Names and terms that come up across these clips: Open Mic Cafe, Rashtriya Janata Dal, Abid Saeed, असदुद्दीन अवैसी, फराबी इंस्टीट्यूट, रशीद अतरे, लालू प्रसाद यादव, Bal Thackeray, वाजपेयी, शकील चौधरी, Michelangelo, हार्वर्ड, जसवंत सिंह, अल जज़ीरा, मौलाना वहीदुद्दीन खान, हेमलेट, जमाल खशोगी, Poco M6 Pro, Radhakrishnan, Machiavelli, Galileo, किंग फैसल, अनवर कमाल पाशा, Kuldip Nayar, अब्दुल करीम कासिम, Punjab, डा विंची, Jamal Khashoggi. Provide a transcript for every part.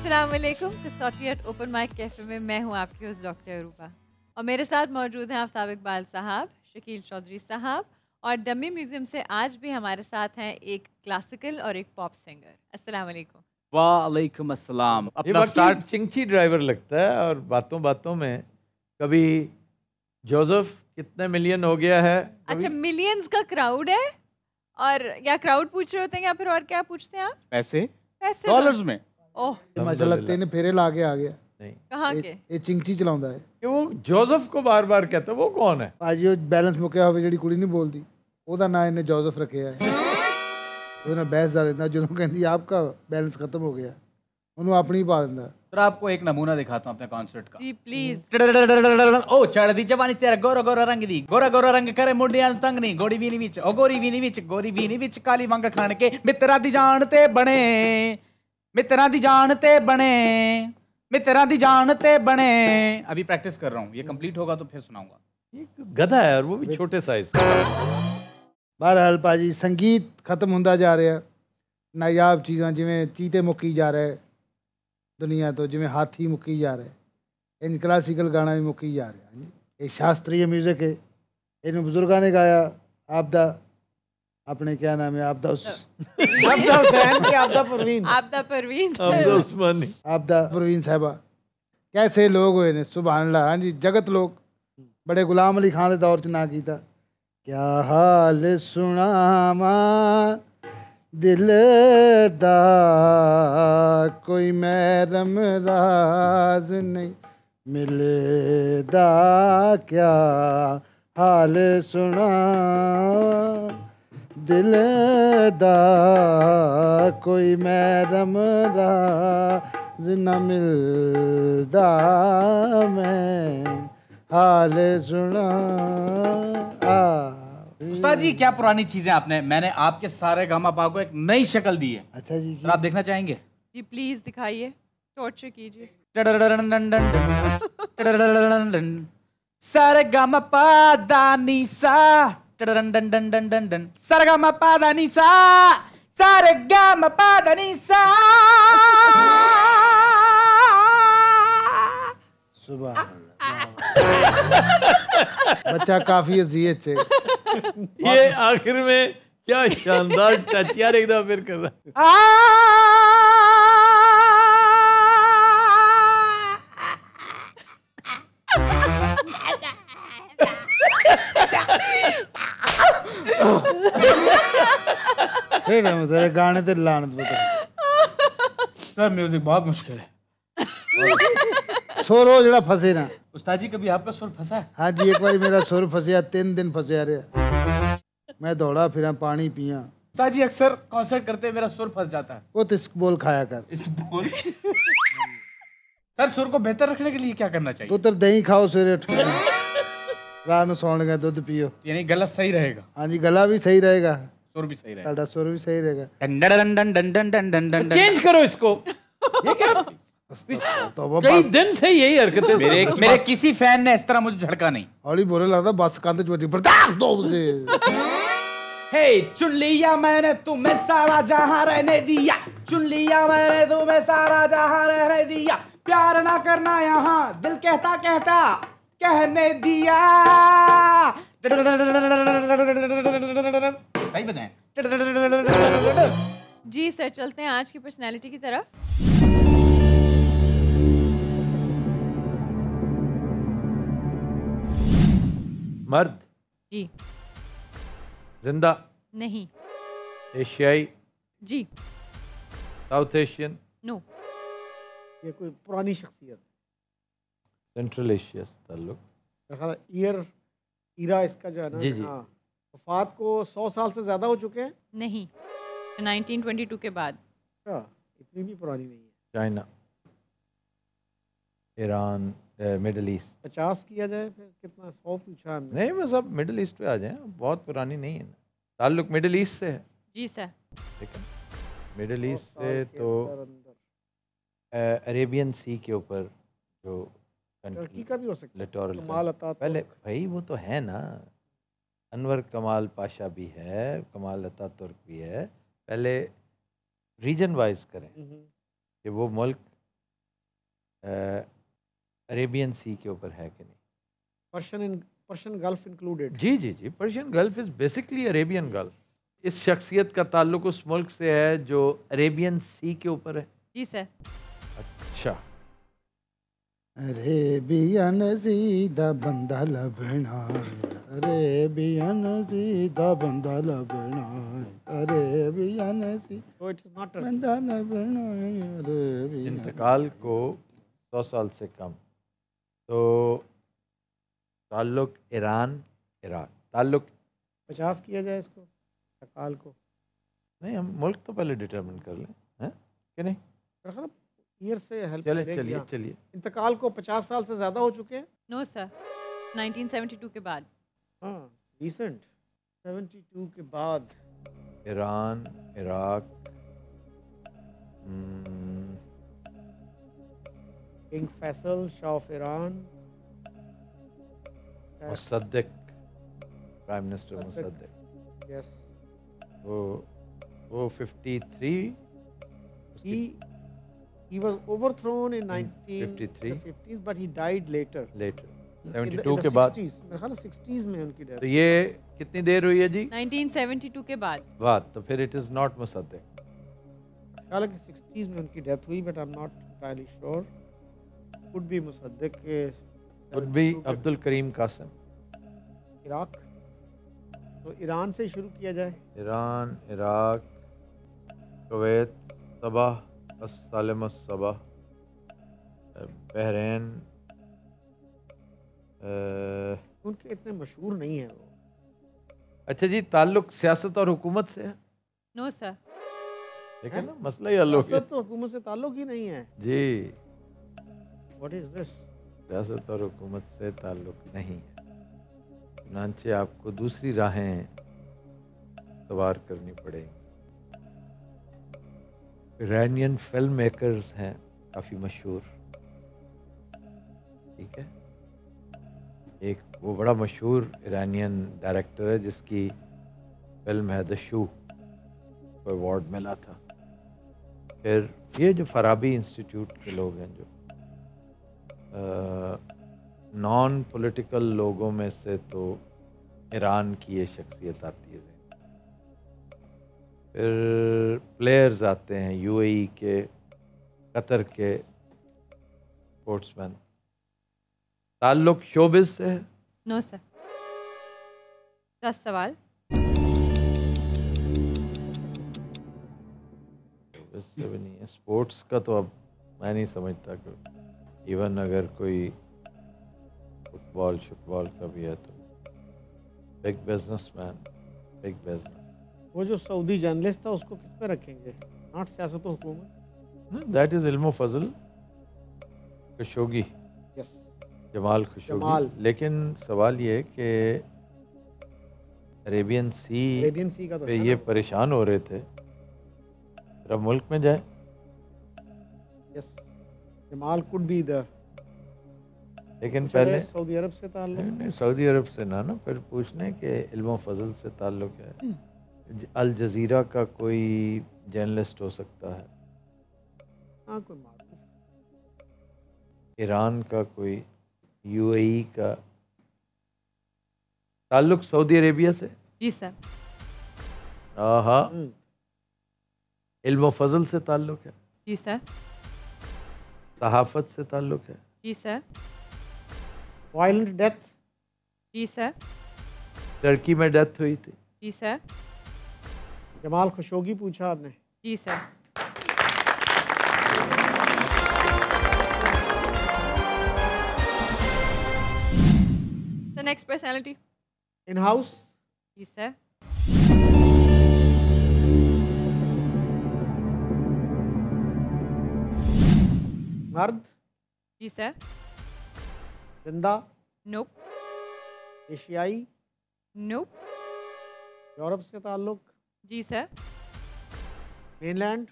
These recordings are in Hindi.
अस्सलामुअलैकुम कसौटी एट ओपन माइक कैफे में मैं हूँ आपकी होस्ट डॉक्टर अरूबा और मेरे साथ मौजूद हैं आफताब इकबाल साहब, शकील चौधरी साहब और डमी म्यूजियम से आज भी हमारे साथ हैं एक क्लासिकल और एक पॉप सिंगर। अस्सलामुअलैकुम। वालेकुम अस्सलाम। अपना स्टार्ट चिंगची ड्राइवर लगता है और बातों बातों में कभी जोसेफ कितने मिलियन हो गया है। अच्छा, मिलियंस का क्राउड है और या क्राउड पूछ रहे होते हैं या फिर और क्या पूछते हैं आप? पैसे पैसे डॉलर्स में। ओह लगते हैं फेरे लाके आ गया। नहीं कहाँ के ये चिंगची चलाऊंगा है कि वो जोसेफ को बार बार कहता है। वो कौन है? आज जो बैलेंस मुक्या हुआ जी कुड़ी नहीं बोलती ओदा ना इन्हें जोसेफ रखे है ਉਹਦਾ ਬੈਸ ਦਾ ਰਹਿੰਦਾ ਜਦੋਂ ਕਹਿੰਦੀ ਆਪਕਾ ਬੈਲੈਂਸ ਖਤਮ ਹੋ ਗਿਆ ਉਹਨੂੰ ਆਪਣੀ ਪਾ ਦਿੰਦਾ। ਸਰ ਆਪਕੋ ਇੱਕ ਨਮੂਨਾ ਦਿਖਾਤਾ ਆਪਣੇ ਕਨਸਰਟ ਦਾ ਜੀ ਪਲੀਜ਼। ਓ ਚੜਦੀ ਜਵਾਨੀ ਤੇਰਾ ਗੋਰਾ ਗੋਰਾ ਰੰਗ ਦੀ ਗੋਰਾ ਗੋਰਾ ਰੰਗ ਕਰੇ ਮੁੰਡਿਆਂ ਨੂੰ ਤੰਗ ਨਹੀਂ ਗੋਰੀ ਵੀਨੀ ਵਿੱਚ ਓ ਗੋਰੀ ਵੀਨੀ ਵਿੱਚ ਕਾਲੀ ਵਾਂਗ ਖਾਣ ਕੇ ਮਿੱਤਰਾਂ ਦੀ ਜਾਨ ਤੇ ਬਣੇ। ਅਭੀ ਪ੍ਰੈਕਟਿਸ ਕਰ ਰਹਾ ਹੂੰ ਇਹ ਕੰਪਲੀਟ ਹੋਗਾ ਤਾਂ ਫਿਰ ਸੁਣਾਉਂਗਾ। ਇਹ ਗधा ਹੈ और वो भी छोटे साइज का। बहरहाल भाजी संगीत खत्म होंदा जा रहा है। नायाब चीज़ा जिमें चीते मुकी जा रहे दुनिया तो जिमें हाथी मुकी जा रहे इन क्लासिकल गाना भी मुकी जा रहा है। ये शास्त्रीय म्यूजिक है इन बुजुर्गों ने गाया। आपदा अपने क्या नाम है आपदा परवीन साहबा कैसे लोग हुए ने सुभान अल्लाह। हाँ जी जगत लोग बड़े गुलाम अली खान के दौर च ना किया। क्या हाल सुनावा दिल दा कोई महरम राज नहीं मिले दा क्या हाल सुनावा दिल दा कोई महरम राज न मिलदा मैं हाल सुना। उस्ताद जी क्या पुरानी चीजें आपने मैंने आपके सारे गामा पा को एक नई शक्ल दी है। अच्छा जी सर आप देखना चाहेंगे जी प्लीज दिखाइए टॉर्चर कीजिए। सारे गामा पा दानी सा सारे गामा पा दानी सा सारे गामा पा दानी सा बच्चा काफी अजीब है। ये आखिर में क्या शानदार टच यार एकदम फिर कर रहा है। गाने तो लानत बता सर म्यूजिक बहुत मुश्किल है। सुर हो जरा फसे ना। उस्ताद जी कभी आपका सुर फंसा है? हाँ जी एक बार मेरा सुर फंसा 3 दिन फंसा रहा। मैं दौड़ा फिरा पानी पिया। उस्ताद जी अक्सर कॉन्सर्ट करते मेरा सुर फंस जाता है। वो तो इसबोल खाया कर इसबोल। सर सुर को बेहतर रखने के लिए क्या करना चाहिए? पुत्र दही खाओ सवेरे उठ के रात में सोने का दूध पियो यानी गला सही रहेगा। हाँ जी गला भी सही रहेगा सुर भी सही रहेगा सुर भी सही रहेगा। चेंज करो इसको। कई दिन से यही हरकतें मेरे किसी फैन ने इस तरह मुझे झड़का नहीं। और बोले लगता बस कांधे चोटी बर्दाश्त दो उसे। हे चुन लिया मैंने तुम्हें सारा जहां रहने दिया चुन लिया मैंने तुम्हें सारा जहां रहने दिया प्यार ना करना यहाँ दिल कहता कहता कहने दिया। सही बजाएं जी सर। चलते हैं आज की पर्सनैलिटी की तरफ। मर्द जी जिंदा नहीं एशियाई जी साउथ एशियन नो ये कोई पुरानी शख्सियत सेंट्रल एशिया से ताल्लुक ईयर इरा इसका जो है ना जी जी वफात को 100 साल से ज्यादा हो चुके हैं नहीं 1922 के बाद। अच्छा इतनी भी पुरानी नहीं है। चाइना ईरान मिडल ईस्ट 50 किया जाए फिर कितना 100 पूछा हमने नहीं बस अब मिडल ईस्ट पे आ जाए बहुत पुरानी नहीं है ना। ताल्लुक मिडल ईस्ट से है जी सर। लेकिन मिडल ईस्ट से तो अरेबियन सी के ऊपर जो टर्की का भी हो सकता है कमाल अता पहले भाई वो तो है ना अनवर कमाल पाशा भी है कमाल अता तुर्क भी है। पहले रीजन वाइज करें कि वो मुल्क अरेबियन सी के ऊपर है कि नहीं। Persian Gulf included. जी जी जी, Persian Gulf is basically Arabian Gulf. इस शख्सियत का ताल्लुक उस मुल्क से है जो अरेबियन सी के ऊपर है। जी सर। अच्छा, अरेबियन सी दा बंदा लभना, अरेबियन सी दा बंदा लभना, अरेबियन सी बंदा लभना। इंतकाल को 100 साल से कम, तो ताल्लुक ईरान इराक, ताल्लुक 50 किया जाए इसको, इंतकाल को नहीं, हम मुल्क तो पहले डिटरमिन कर लें, हैं कि नहीं, ईयर से हेल्प। चलिए इंतकाल को 50 साल से ज़्यादा हो चुके हैं। नो सर, 1972 के बाद। हाँ, रिसेंट 72 के बाद। Iran Iraq, किंग फैसल Shah of Iran, Mossadegh, prime minister Mossadegh. Yes, वो 53 He was overthrown in 1950s, but he died later. Later. 72 के बाद। मेरे ख्याल से 60s में उनकी डेथ। तो ये कितनी देर हुई है जी? 1972 के बाद। वाह, तो फिर it is not मुसद्दिक। हालांकि 60s में उनकी डेथ हुई, but I'm not entirely sure. Could be Mossadegh के। Could be अब्दुल करीम कासिम। Iraq. तो ईरान से शुरू किया जाए। ईरान, इराक, कुवैत, सबा, अस्सलाम सबा, बहरीन। उनके इतने मशहूर नहीं है वो। अच्छा जी, ताल्लुक सियासत और हुकूमत से है? No sir. लेकिन ना मसला ही अलग है, सियासत और हुकूमत से ताल्लुक ही नहीं है जी। What is this? सियासत और हुकूमत से ताल्लुक नहीं है, चुनांचे आपको दूसरी राहें तवार करनी पड़ेंगी। ईरानियन फिल्म मेकर्स हैं काफ़ी मशहूर, ठीक है। एक वो बड़ा मशहूर ईरानियन डायरेक्टर है जिसकी फिल्म है द शू को अवार्ड मिला था। फिर ये जो फराबी इंस्टीट्यूट के लोग हैं, जो नॉन पॉलिटिकल लोगों में से, तो ईरान की ये शख्सियत आती है। फिर प्लेयर्स आते हैं, यूएई के, कतर के स्पोर्ट्समैन। ताल्लुक शोबिज से है? No sir. 10 सवाल। शोबिज से भी नहीं है, स्पोर्ट्स का तो अब मैं नहीं समझता कि इवन अगर कोई फुटबॉल शुटबॉल का भी है तो बिग बिजनेसमैन, बिग बिजनेस। वो जो सऊदी जर्नलिस्ट था उसको किस पे रखेंगे? नॉट सियासत और हुकूमत, दैट इज इल्म फजल। खशोगी। Yes, जमाल खशोगी। लेकिन सवाल ये कि अरेबियन सी का तो पे ये परेशान हो रहे थे, रब मुल्क में जाए। Yes, Jamal could be the, लेकिन पहले सऊदी अरब से ताल्लुक। सऊदी अरब से ना फिर पूछने के इल्म फजल से ताल्लुक है। अल जज़ीरा का कोई जर्नलिस्ट हो सकता है। हाँ, कोई मालूम। ईरान का कोई, यूएई का। ताल्लुक सऊदी अरेबिया से? जी सर। आहा, इल्म फजल से ताल्लुक है? जी सर। सहाफत से ताल्लुक है? जी सर। Violent death? जी सर। टर्की में डेथ हुई थी? जी सर। जमाल खशोगी पूछा आपने? जी sir. The next personality. In house. जी सर। मर्द? जी सर। जिंदा? Nope. एशियाई? Nope. यूरोप से ताल्लुक? जी सर। मेनलैंड?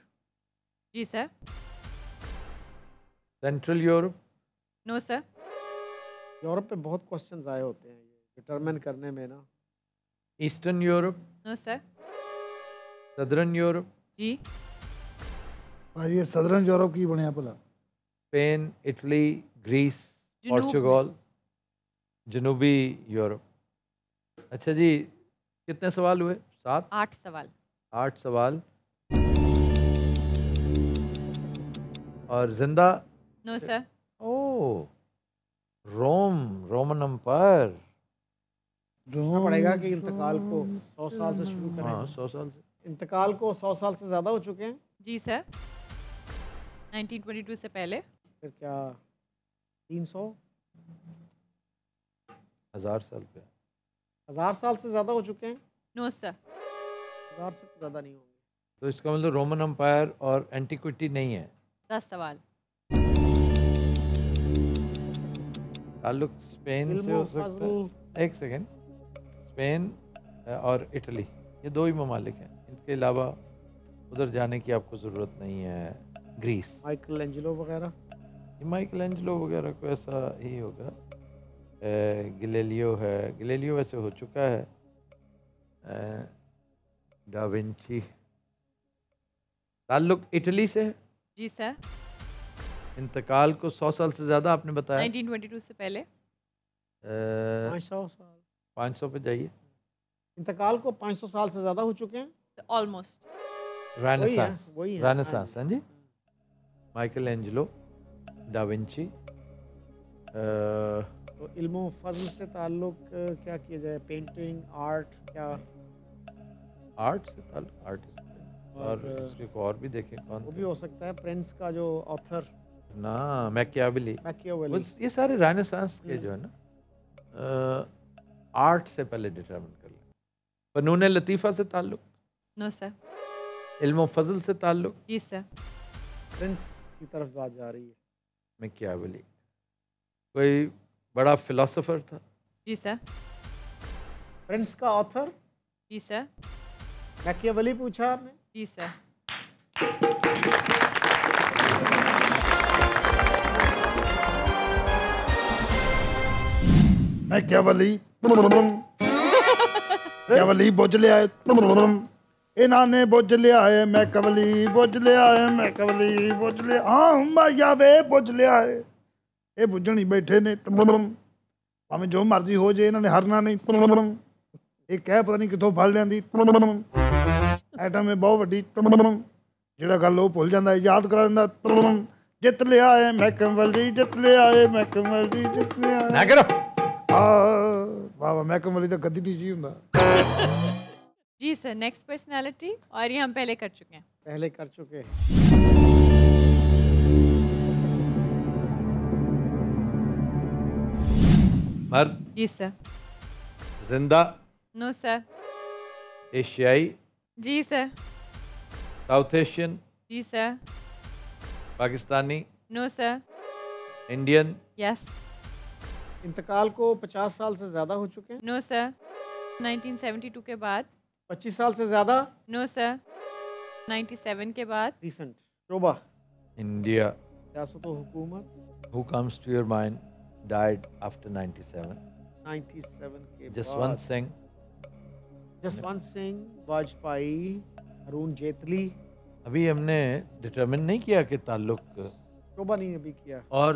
जी sir. Central Europe? No sir. Europe पे बहुत क्वेश्चंस आए होते हैं डिटरमिन करने में ना। Eastern Europe? No sir. Southern Europe? जी। और ये सदर्न यूरोप की बने भला? स्पेन, इटली, ग्रीस, पोर्चुगल, जनूबी यूरोप। अच्छा जी, कितने सवाल हुए? 7? 8 सवाल। 8 सवाल। और जिंदा? No sir. Oh, Rome, Roman Empire. Rome पड़ेगा कि इंतकाल को 100 साल से शुरू करें। हाँ, 100 साल से। इंतकाल को 100 साल से ज़्यादा हो चुके हैं? जी सर, 1922 से पहले। फिर क्या 300? 1000 साल पे। 1000 साल से ज़्यादा हो चुके हैं? नो सर, 1000 से ज़्यादा नहीं होंगे। तो इसका मतलब रोमन एम्पायर और एंटिक्विटी नहीं है। 10 सवाल। ताल्लुक स्पेन से हो सकता है। एक सेकेंड, स्पेन और इटली, ये दो ही ममालिक हैं, इनके अलावा उधर जाने की आपको ज़रूरत नहीं है। ग्रीस, माइकलेंजेलो वगैरह। माइकलेंजेलो वगैरह को ऐसा ही होगा। गैलीलियो है, गैलीलियो वैसे हो चुका है। डा विंची। ताल्लुक इटली से है? जी सर। इंतकाल को 100 साल से ज़्यादा आपने बताया, 1922 से पहले। 500 साल। 500 पे जाइए। इंतकाल को 500 साल से ज़्यादा हो चुके हैं। ऑलमोस्ट। Renaissance, renaissance. हाँ जी, माइकल एंजेलो, डा विंची। तो इल्मो फजल से ताल्लुक क्या किया जाए? पेंटिंग, आर्ट, क्या आर्ट से ताल्लुक? आर्टिस्ट। और भी देखें कौन, वो भी हो सकता है। प्रिंस का जो ऑथर ना, मैकियावेली। ये सारे रेनेसांस के जो है ना, आर्ट से पहले डिटरमिन कर लें। फ़नून लतीफ़ा से ताल्लुक? No sir. इल्म फजल से ताल्लुक? जी सर। प्रिंस की तरफ बात जा रही है। मैकियावेली कोई बड़ा फिलोसोफर था? जी सर। प्रिंस का ऑथर? जी सर। मैकियावेली पूछा आपने? जी सर। मैकियावेली मैकियावेली बोझ ले आए, इन्होंने बोझ ले आए। मैकियावेली बोझ ले आए, मैकियावेली बोझ ले। हाँ, मैया वे बोझ ले आए। ये बुझनी बैठे ने, भावें जो मर्जी हो जाए, इन्होंने हरना नहीं। ये कह पता नहीं कितों फल लेंदी आइटम है बहुत वड्डी। जिहड़ा गल वो भुल जाता है, याद करा दिंदा। जित लिया है मैकियावेली, जित लिया है मैकियावेली, जित लिया है। वाह वाह, मैकियावेली तो कदी नहीं जी हुंदा। जी सर, नेक्स्ट पर्सनालिटी, और ये हम पहले कर चुके हैं। पहले कर चुके हैं। मर्द? जी सर। जिंदा? No sir. एशियाई? जी सर। South Asian? जी sir. Pakistani? No sir. Indian? Yes. इंतकाल को 50 साल से ज़्यादा हो चुके हैं? नो सर, 1972 के बाद। 25 साल से ज़्यादा? नो सर, 97 के बाद। रिसेंट? शोबा? इंडिया। सियासत और हुकूमत? Who comes to your mind died after 97? 97 के बाद। जसवंत सिंह? जसवंत सिंह, वाजपेयी, अरुण जेटली। अभी हमने डिटरमिन नहीं किया कि ताल्लुक, शोबा नहीं अभी किया, और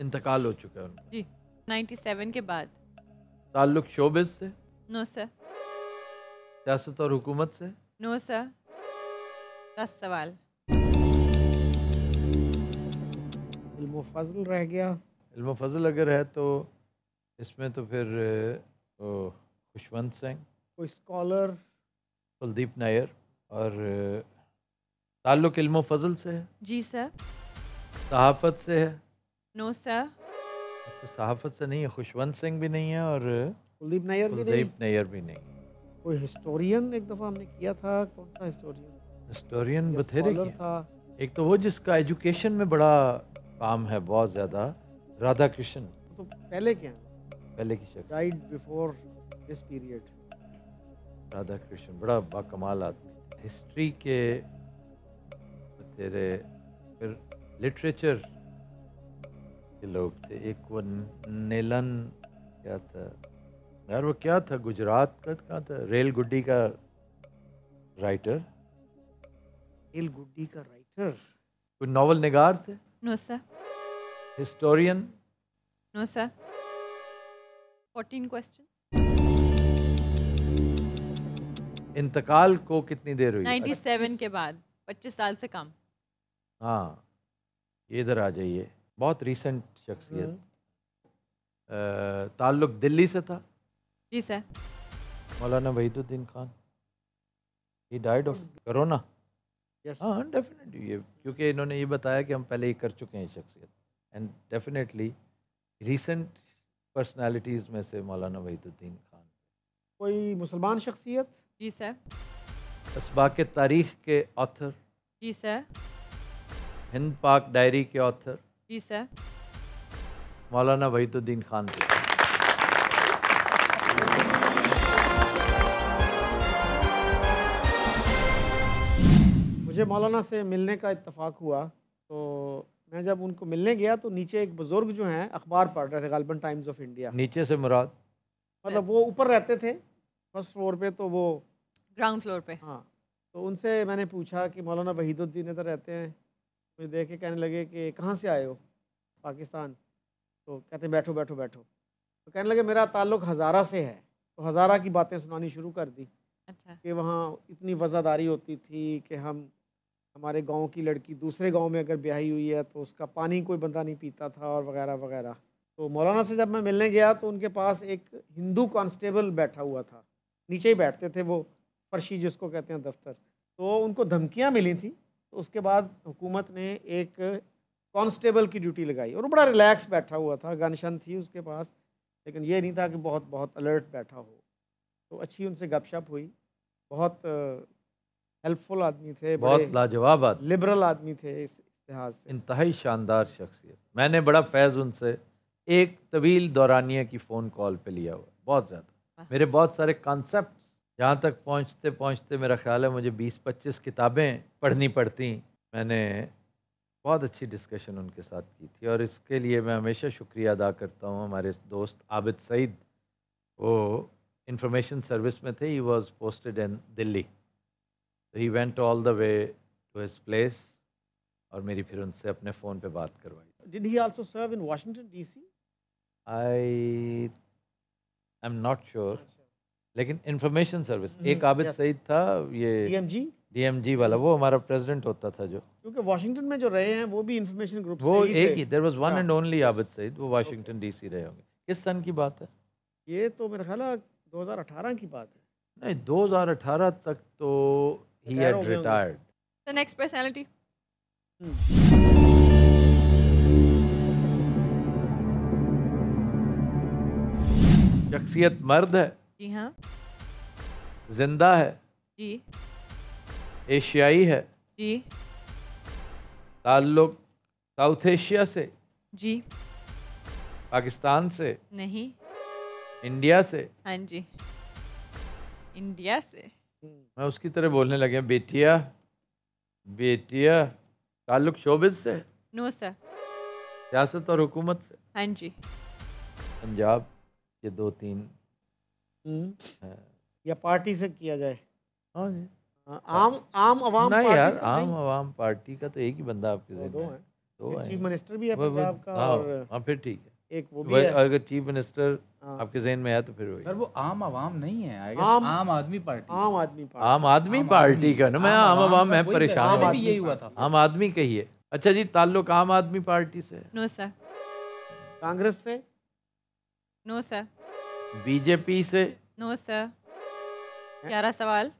इंतकाल हो चुका है उनका। जी, 97 के बाद। ताल्लुक शोबिज से? No sir. सियासत और हुकूमत से? No sir. 10 सवाल। इल्म फजल रह गया। इल्म फजल अगर है तो इसमें तो फिर खुशवंत सिंह, कोई स्कॉलर, कुलदीप नायर। और ताल्लुक इल्म फजल से है? जी सर। सहाफत से है? No sir. तो सहाफत से नहीं है, खुशवंत सिंह भी नहीं है, और कुलदीप नायर भी नहीं। कोई हिस्टोरियन एक दफ़ा हमने किया था, कौन सा हिस्टोरियन? हिस्टोरियन बथेरे था एक, तो वो जिसका एजुकेशन में बड़ा काम है बहुत ज़्यादा, राधाकृष्ण। तो पहले क्या, पहले की शख्स, died before this period. Radhakrishna बड़ा बाकमाल आदमी, हिस्ट्री के बथेरे। फिर लिटरेचर के लोग थे, एक वो नीलन, क्या था यार वो, क्या था, गुजरात का, कहाँ था, रेल गुड्डी का राइटर। रेल गुड्डी का राइटर कोई नॉवल निगार थे? No, sir. Historian? No, sir. 14 questions. इंतकाल को कितनी देर हुई? 97 के बाद, 25 साल से कम। हाँ, इधर आ जाइए। बहुत रीसेंट शख्सियत। ताल्लुक दिल्ली से था? जी sir. मौलाना वहीदुद्दीन खान। He died of corona. Yes. हाँ डेफिनेटली, क्योंकि इन्होंने ये बताया कि हम पहले ही कर चुके हैं शख्सियत। एंड डेफिनेटली रीसेंट पर्सनालिटीज़ में से मौलाना वहीदुद्दीन खान। कोई मुसलमान शख्सियत? जी सर। असबाक तारीख के ऑथर? जी सर। हिंद पाक डायरी के ऑथर? जी सर। मौलाना वहीदुद्दीन खान। मुझे मौलाना से मिलने का इत्तफाक हुआ, तो मैं जब उनको मिलने गया तो नीचे एक बुज़ुर्ग जो हैं अखबार पढ़ रहे थे, गालिबन टाइम्स ऑफ इंडिया। नीचे से मुराद मतलब वो ऊपर रहते थे फर्स्ट फ्लोर पे, तो वो ग्राउंड फ्लोर पे। हाँ, तो उनसे मैंने पूछा कि मौलाना वहीदुद्दीन इधर रहते हैं। मुझे देख के कहने लगे कि कहाँ से आए हो? पाकिस्तान। तो कहते हैं बैठो बैठो बैठो। तो कहने लगे मेरा ताल्लुक हज़ारा से है, तो हज़ारा की बातें सुनानी शुरू कर दी। अच्छा। कि वहाँ इतनी वज़ादारी होती थी कि हमारे गांव की लड़की दूसरे गांव में अगर ब्याही हुई है तो उसका पानी कोई बंदा नहीं पीता था और वगैरह वगैरह। तो मौलाना से जब मैं मिलने गया तो उनके पास एक हिंदू कॉन्स्टेबल बैठा हुआ था, नीचे ही बैठते थे वो, फर्शी जिसको कहते हैं दफ्तर। तो उनको धमकियाँ मिली थी, तो उसके बाद हुकूमत ने एक कांस्टेबल की ड्यूटी लगाई और बड़ा रिलैक्स बैठा हुआ था, गनशन थी उसके पास, लेकिन ये नहीं था कि बहुत बहुत अलर्ट बैठा हो। तो अच्छी उनसे गपशप हुई, बहुत हेल्पफुल आदमी थे, बहुत लाजवाब आदमी, लिबरल आदमी थे इस लिहाज से। इंतहाई शानदार शख्सियत। मैंने बड़ा फैज़ उनसे एक तवील दौरानिया की फ़ोन कॉल पे लिया हुआ, बहुत ज़्यादा। मेरे बहुत सारे कॉन्सेप्ट जहाँ तक पहुँचते पहुँचते मेरा ख्याल है मुझे 20-25 किताबें पढ़नी पड़ती। मैंने बहुत अच्छी डिस्कशन उनके साथ की थी और इसके लिए मैं हमेशा शुक्रिया अदा करता हूँ हमारे दोस्त आबिद सईद। वो इंफॉर्मेशन सर्विस में थे, he was posted in Delhi, तो he went all the way to his place और मेरी फिर उनसे अपने फ़ोन पे बात करवाई। Did he also serve in Washington DC? I am not sure, लेकिन इंफॉर्मेशन सर्विस। एक आबिद सईद था, ये DMG वाला, वो हमारा प्रेसिडेंट होता था जो, क्योंकि वाशिंगटन में जो रहे हैं वो भी इंफॉर्मेशन ग्रुप से ही थे। There was one and only Abid Saeed, वो वाशिंगटन डीसी रहे होंगे। किस सन की बात है ये? तो मेरा ख्याल 2018 की बात है। नहीं, 2018 तक तो he had retired. The next personality शख्सियत मर्द है? जी हाँ। जिंदा है? जी। एशियाई है? जी। ताल्लुक साउथ एशिया से? जी। पाकिस्तान से? नहीं। इंडिया से? हाँ जी, इंडिया से। मैं उसकी तरह बोलने लगे, बेटिया बेटिया। ताल्लुक शोबिज से? No sir. सियासत और हुकूमत से? हाँ जी। पंजाब के 2-3 या पार्टी से किया जाए? हाँ जी। आम आवाम नहीं यार, आम आवाम पार्टी का तो एक ही बंदा आपके दो हैं। चीफ मिनिस्टर भी है पंजाब का और फिर ठीक है एक वो भी है। अगर चीफ मिनिस्टर आपके जहन में है तो फिर वही सर। वो आम आवाम नहीं है, आम आदमी पार्टी। आम आदमी पार्टी का ना, मैं आम आवाम में परेशान हूं। यही हुआ था, आम आदमी कहिए। अच्छा जी, ताल्लुक आम आदमी पार्टी से? No sir. कांग्रेस से? No sir. बीजेपी से? No sir. 11 सवाल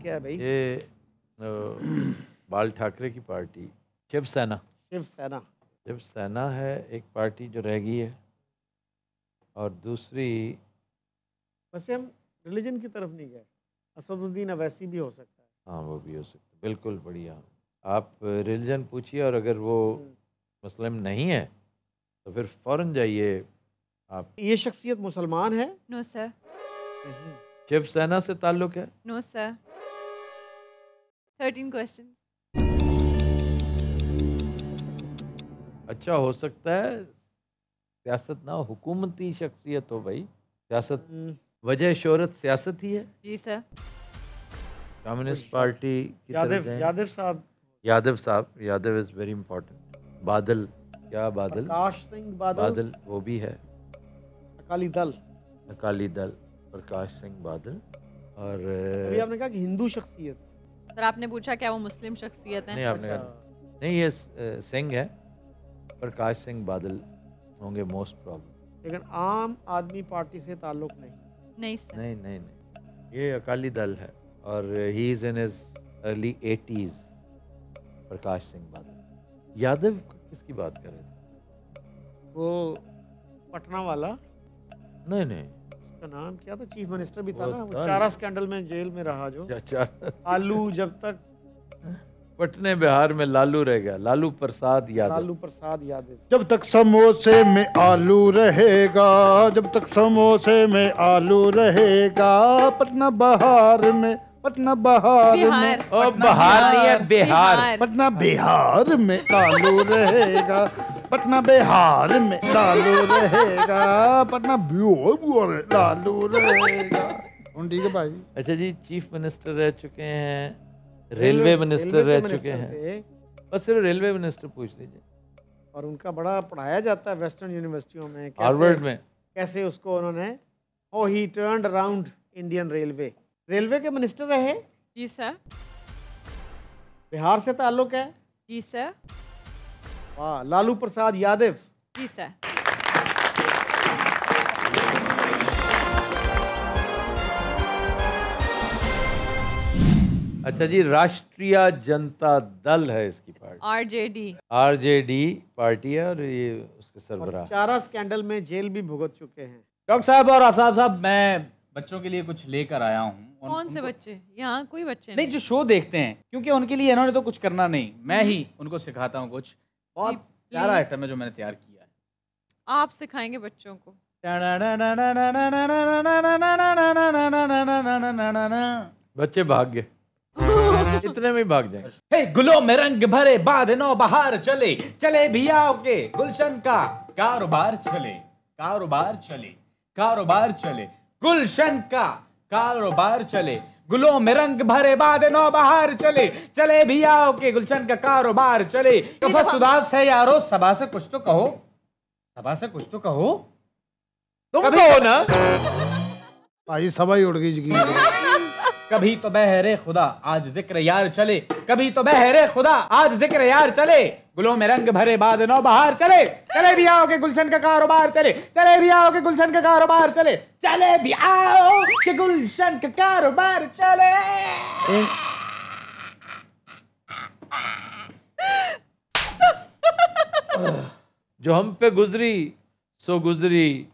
क्या भाई? ये बाल ठाकरे की पार्टी शिवसेना है, एक पार्टी जो रह गई है, और दूसरी वैसे हम रिलीजन की तरफ नहीं गए। असदुद्दीन अवैसी भी हो सकता है। हाँ, वो भी हो सकता है, बिल्कुल। बढ़िया, आप रिलीजन पूछिए और अगर वो मुस्लिम नहीं है तो फिर फ़ौरन जाइए आप। ये शख्सियत मुसलमान है? No sir. शिवसेना से ताल्लुक़ है? No sir. 13 क्वेश्चन। अच्छा, हो सकता है सियासत ना हो, हुकूमती शख्सियत हो भाई। सियासत वजह शोहरत सियासत ही है? जी सर। कम्युनिस्ट पार्टी की तरफ जाएं। यादव साहब इज़ वेरी इम्पोर्टेंट। बादल, क्या बादल, प्रकाश सिंह बादल वो भी है, अकाली दल प्रकाश सिंह बादल। और अभी आपने कहा कि हिंदू शख्सियत, सर आपने पूछा क्या वो मुस्लिम शख्सियत हैं? नहीं, आपने नहीं, ये सिंह है, प्रकाश सिंह बादल होंगे मोस्ट प्रॉब्लम। लेकिन आम आदमी पार्टी से ताल्लुक नहीं, ये अकाली दल है और he is in his early 80s Prakash Singh Badal. Yadav किसकी बात कर रहे थे? वो पटना वाला? नहीं, उसका नाम क्या था? चीफ मिनिस्टर भी था ना, वो चारा स्कैंडल में जेल में रहा जो आलू, जब तक पटने बिहार में लालू रह गया, लालू प्रसाद यादव। जब तक समोसे में आलू रहेगा पटना बिहार में लालू रहेगा। ठीक है भाई। अच्छा जी, चीफ मिनिस्टर रह चुके हैं, रेलवे मिनिस्टर रह चुके हैं, बस सिर्फ रेलवे मिनिस्टर पूछ लीजिए। और उनका बड़ा पढ़ाया जाता है वेस्टर्न यूनिवर्सिटियों में, हार्वर्ड में, कैसे उसको उन्होंने he turned around Indian railway. Railway के मिनिस्टर रहे जी सर। बिहार से ताल्लुक है जी सर। वाह, लालू प्रसाद यादव जी सर। अच्छा जी, राष्ट्रीय जनता दल है इसकी पार्टी, आरजेडी पार्टी है और ये उसके सरबराह। चारा स्कैंडल में जेल भी भुगत चुके हैं। डॉक्टर साहब और आसाफ साहब, मैं बच्चों के लिए कुछ लेकर आया हूँ। कौन से बच्चे? यहाँ कोई बच्चे नहीं जो शो देखते हैं, क्योंकि उनके लिए इन्होंने तो कुछ करना नहीं, मैं ही उनको सिखाता हूँ कुछ। बहुत प्यारा आइटम है जो मैंने तैयार किया है, आप सिखाएंगे बच्चों को। बच्चे भाग गए, इतने में भाग जाएंगे। हे गुलों में रंग भरे बाद नौ बहार चले भैया के गुलशन का कारोबार चले गुलशन का कारोबार चले। गुलों में रंग भरे बाद नौ बहार चले भैया के गुलशन का कारोबार चले। कफस उदास है यारो, सभा से कुछ तो कहो तुम कहो ना भाई। सभा ही उड़ गई। कभी तो बहरे खुदा आज जिक्र यार चले, गुलों में रंग भरे बाद नौ बहार चले भी आओ के गुलशन का कारोबार चले। जो हम पे गुजरी सो गुजरी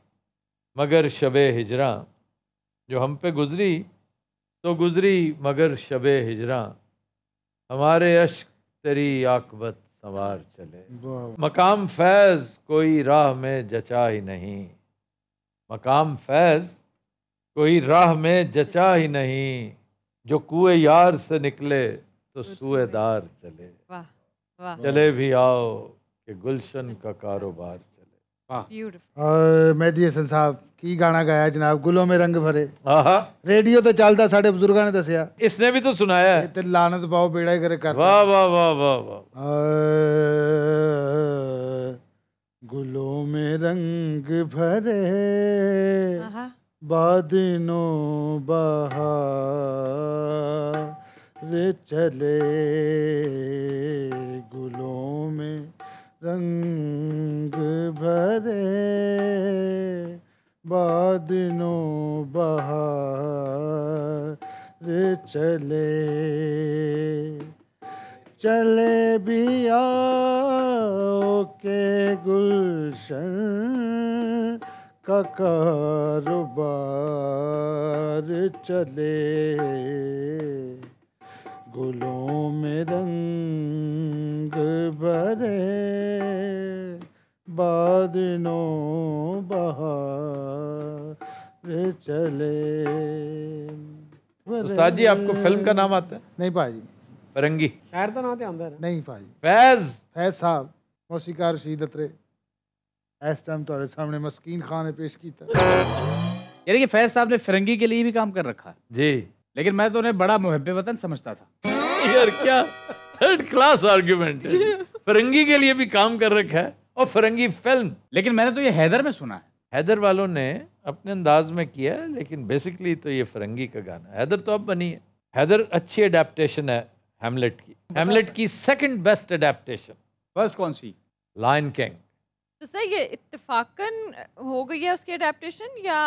मगर शबे हिजरा, हमारे अश्क तेरी आकबत संवार चले। मकाम फैज़ कोई राह में जचा ही नहीं। जो कुएं यार से निकले तो सूएदार चले। वाह वाह। चले भी आओ कि गुलशन का कारोबार चले। और मेहदी हसन साहब की गाना गाया जनाब, गुलों में रंग भरे। रेडियो तो चलता, साढ़े बुजुर्गों ने दसिया, इसने भी तो सुनाया है। लानत पाओ बेड़ा ही करे कर। वाह वाह वाह वाह। गुलों में रंग भरे बादिनो बहार चले, गुलों में रंग भरे बादिनो बहार चले भी आओ के गुलशन का कारोबार चले, गुलों में रंग भरे बादिनो बहार चले। उस्ताद जी, आपको फिल्म का नाम आता है? नहीं पाजी। फरंगी शायर तो नाते आंदा है? नहीं पाजी। फैज साहब, मौसीकार रशीद अतरे। इस टाइम तुम्हारे सामने मस्कीन खान ने पेश किया। यानी कि फैज साहब ने फिरंगी के लिए भी काम कर रखा है जी। लेकिन मैं तो उन्हें बड़ा मुहब्बे वतन समझता था। यार क्या थर्ड क्लास आर्ग्यूमेंट है। फिरंगी के लिए भी काम कर रखा है और फिरंगी फिल्म। लेकिन मैंने तो ये हैदर में सुना है। हैदर वालों ने अपने अंदाज में किया है, लेकिन बेसिकली तो ये फिरंगी का गाना है। हैदर तो अब बनी है। हैदर अच्छी अडेप्टेशन है हेमलेट की। हेमलेट की सेकंड बेस्ट अडेप्टेशन। फर्स्ट कौन सी? Lion King. तो सर ये इत्तेफाकन हो गई है उसकी अडेप्टेशन या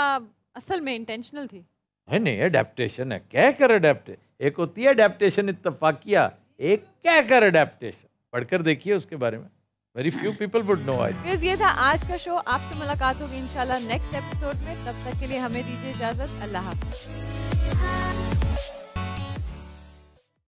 असल में इंटेंशनल थी? है नहीं, अडेप्टेशन है। कह कर अडेप्ट, एक होती है अडेप्टेशन इत्तेफाकिया, एक कह कर अडेप्टेशन। पढ़कर देखिए उसके बारे में। Very few people would know it. Guys, ये था आज का शो। आपसे मुलाकात होगी इंशाल्लाह नेक्स्ट एपिसोड में। तब तक के लिए हमें दीजिए इजाजत। अल्लाह हाफ़िज़।